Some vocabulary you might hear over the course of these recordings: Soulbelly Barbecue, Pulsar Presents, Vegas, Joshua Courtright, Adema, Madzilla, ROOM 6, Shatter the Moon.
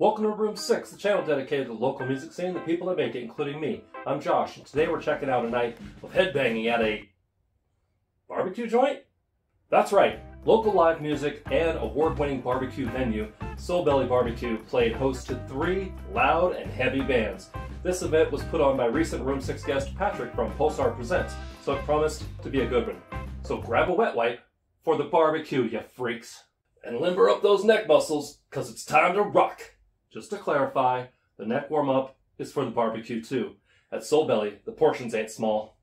Welcome to Room 6, the channel dedicated to the local music scene and the people that make it, including me. I'm Josh, and today we're checking out a night of headbanging at a barbecue joint? That's right, local live music and award-winning barbecue venue, Soulbelly Barbecue played host to three loud and heavy bands. This event was put on by recent Room 6 guest Patrick from Pulsar Presents, so it promised to be a good one. So grab a wet wipe for the barbecue, you freaks. And limber up those neck muscles, cause it's time to rock! Just to clarify, the neck warm-up is for the barbecue too. At Soulbelly, the portions ain't small.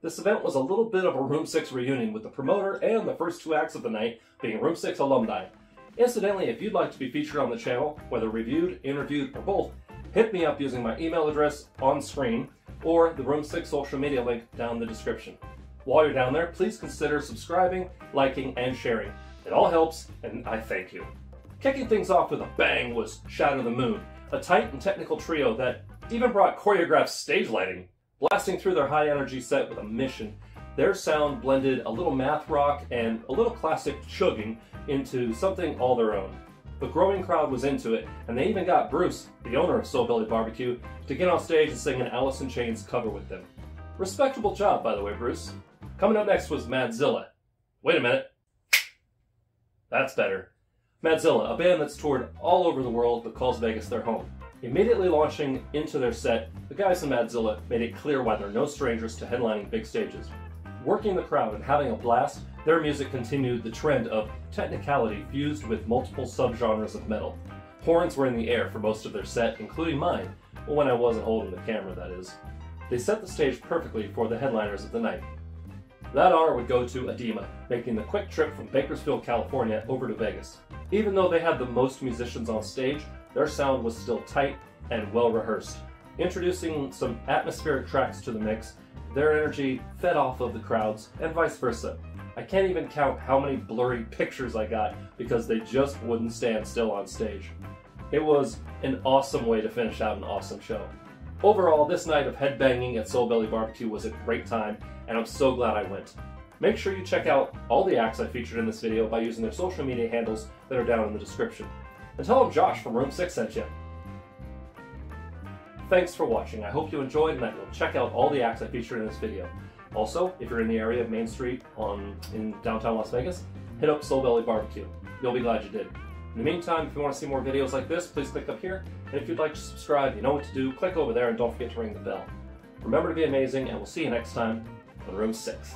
This event was a little bit of a Room 6 reunion, with the promoter and the first two acts of the night being Room 6 alumni. Incidentally, if you'd like to be featured on the channel, whether reviewed, interviewed, or both, hit me up using my email address on screen or the Room 6 social media link down in the description. While you're down there, please consider subscribing, liking, and sharing. It all helps, and I thank you. Kicking things off with a bang was Shatter the Moon, a tight and technical trio that even brought choreographed stage lighting, blasting through their high-energy set with a mission. Their sound blended a little math rock and a little classic chugging into something all their own. The growing crowd was into it, and they even got Bruce, the owner of Soulbelly Barbecue, to get on stage and sing an Alice in Chains cover with them. Respectable job, by the way, Bruce. Coming up next was Madzilla. Wait a minute. That's better. Madzilla, a band that's toured all over the world but calls Vegas their home. Immediately launching into their set, the guys in Madzilla made it clear why they're no strangers to headlining big stages. Working the crowd and having a blast, their music continued the trend of technicality fused with multiple subgenres of metal. Horns were in the air for most of their set, including mine, when I wasn't holding the camera, that is. They set the stage perfectly for the headliners of the night. That honor would go to Adema, making the quick trip from Bakersfield, California over to Vegas. Even though they had the most musicians on stage, their sound was still tight and well rehearsed. Introducing some atmospheric tracks to the mix, their energy fed off of the crowds, and vice versa. I can't even count how many blurry pictures I got because they just wouldn't stand still on stage. It was an awesome way to finish out an awesome show. Overall, this night of headbanging at Soulbelly Barbecue was a great time, and I'm so glad I went. Make sure you check out all the acts I featured in this video by using their social media handles that are down in the description. And tell them Josh from Room 6 sent you. Thanks for watching. I hope you enjoyed and that you'll check out all the acts I featured in this video. Also, if you're in the area of Main Street in downtown Las Vegas, hit up Soulbelly Barbecue. You'll be glad you did. In the meantime, if you want to see more videos like this, please click up here. And if you'd like to subscribe, you know what to do. Click over there and don't forget to ring the bell. Remember to be amazing, and we'll see you next time on Room 6.